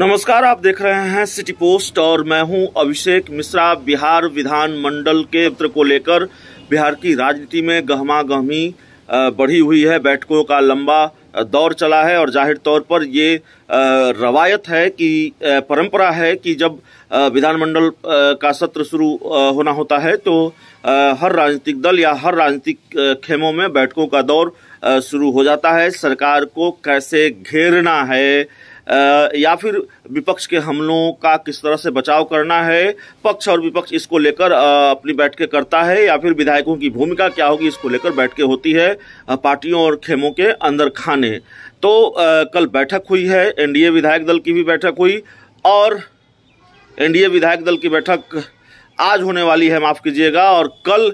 नमस्कार, आप देख रहे हैं सिटी पोस्ट और मैं हूं अभिषेक मिश्रा। बिहार विधानमंडल के सत्र को लेकर बिहार की राजनीति में गहमागहमी बढ़ी हुई है। बैठकों का लंबा दौर चला है और जाहिर तौर पर ये रवायत है कि परंपरा है कि जब विधानमंडल का सत्र शुरू होना होता है तो हर राजनीतिक दल या हर राजनीतिक खेमों में बैठकों का दौर शुरू हो जाता है। सरकार को कैसे घेरना है या फिर विपक्ष के हमलों का किस तरह से बचाव करना है, पक्ष और विपक्ष इसको लेकर अपनी बैठकें करता है, या फिर विधायकों की भूमिका क्या होगी इसको लेकर बैठकें होती है पार्टियों और खेमों के अंदर खाने। तो कल बैठक हुई है, एनडीए विधायक दल की भी बैठक हुई और एनडीए विधायक दल की बैठक आज होने वाली है, माफ़ कीजिएगा। और कल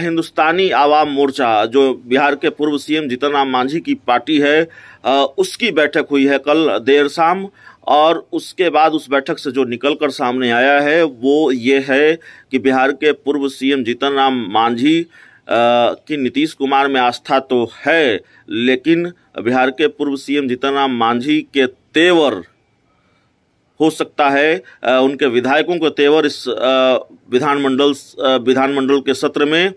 हिंदुस्तानी आवाम मोर्चा जो बिहार के पूर्व सीएम जीतन राम मांझी की पार्टी है उसकी बैठक हुई है कल देर शाम। और उसके बाद उस बैठक से जो निकल कर सामने आया है वो ये है कि बिहार के पूर्व सीएम जीतन राम मांझी कि नीतीश कुमार में आस्था तो है, लेकिन बिहार के पूर्व सीएम जीतन राम मांझी के तेवर हो सकता है, उनके विधायकों को तेवर इस विधानमंडल के सत्र में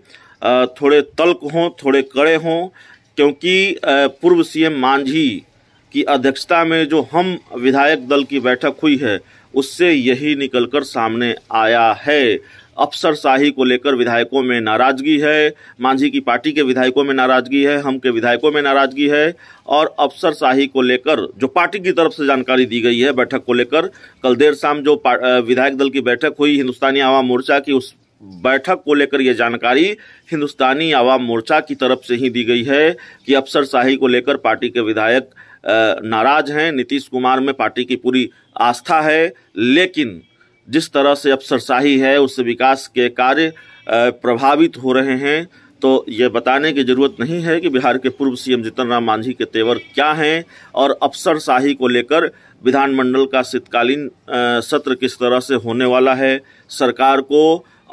थोड़े तल्ख हों, थोड़े कड़े हों, क्योंकि पूर्व सीएम मांझी की अध्यक्षता में जो हम विधायक दल की बैठक हुई है उससे यही निकलकर सामने आया है। अफसरशाही को लेकर विधायकों में नाराज़गी है, मांझी की पार्टी के विधायकों में नाराज़गी है, हम के विधायकों में नाराज़गी है। और अफसरशाही को लेकर जो पार्टी की तरफ से जानकारी दी गई है बैठक को लेकर, कल देर शाम जो विधायक दल की बैठक हुई हिंदुस्तानी आवाम मोर्चा की, उस बैठक को लेकर यह जानकारी हिंदुस्तानी आवाम मोर्चा की तरफ से ही दी गई है कि अफसरशाही को लेकर पार्टी के विधायक नाराज़ हैं, नीतीश कुमार में पार्टी की पूरी आस्था है, लेकिन जिस तरह से अफसरशाही है उससे विकास के कार्य प्रभावित हो रहे हैं। तो ये बताने की ज़रूरत नहीं है कि बिहार के पूर्व सीएम जीतन राम मांझी के तेवर क्या हैं और अफसरशाही को लेकर विधानमंडल का शीतकालीन सत्र किस तरह से होने वाला है। सरकार को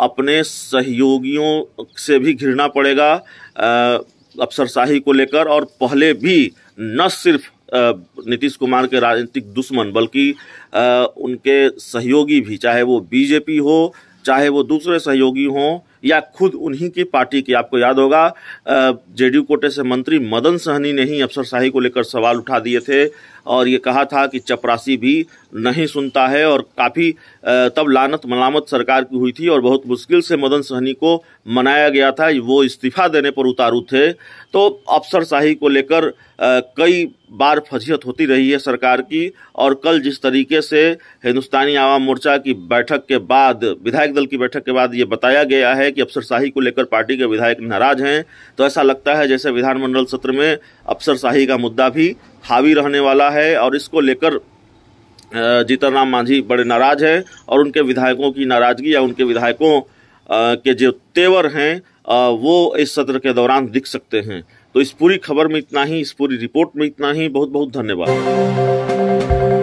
अपने सहयोगियों से भी घिरना पड़ेगा अफसरशाही को लेकर, और पहले भी न सिर्फ नीतीश कुमार के राजनीतिक दुश्मन बल्कि उनके सहयोगी भी, चाहे वो बीजेपी हो चाहे वो दूसरे सहयोगी हों या खुद उन्हीं की पार्टी की। आपको याद होगा जेडीयू कोटे से मंत्री मदन सहनी ने ही अफसरशाही को लेकर सवाल उठा दिए थे और ये कहा था कि चपरासी भी नहीं सुनता है, और काफ़ी तब लानत मलामत सरकार की हुई थी और बहुत मुश्किल से मदन सहनी को मनाया गया था, वो इस्तीफा देने पर उतारू थे। तो अफसरशाही को लेकर कई बार फजीहत होती रही है सरकार की, और कल जिस तरीके से हिंदुस्तानी आवाम मोर्चा की बैठक के बाद, विधायक दल की बैठक के बाद ये बताया गया है कि अफसरशाही को लेकर पार्टी के विधायक नाराज हैं, तो ऐसा लगता है जैसे विधानमंडल सत्र में अफसरशाही का मुद्दा भी हावी रहने वाला है। और इसको लेकर जीतन राम मांझी बड़े नाराज हैं और उनके विधायकों की नाराज़गी या उनके विधायकों के जो तेवर हैं वो इस सत्र के दौरान दिख सकते हैं। तो इस पूरी खबर में इतना ही, इस पूरी रिपोर्ट में इतना ही। बहुत बहुत धन्यवाद।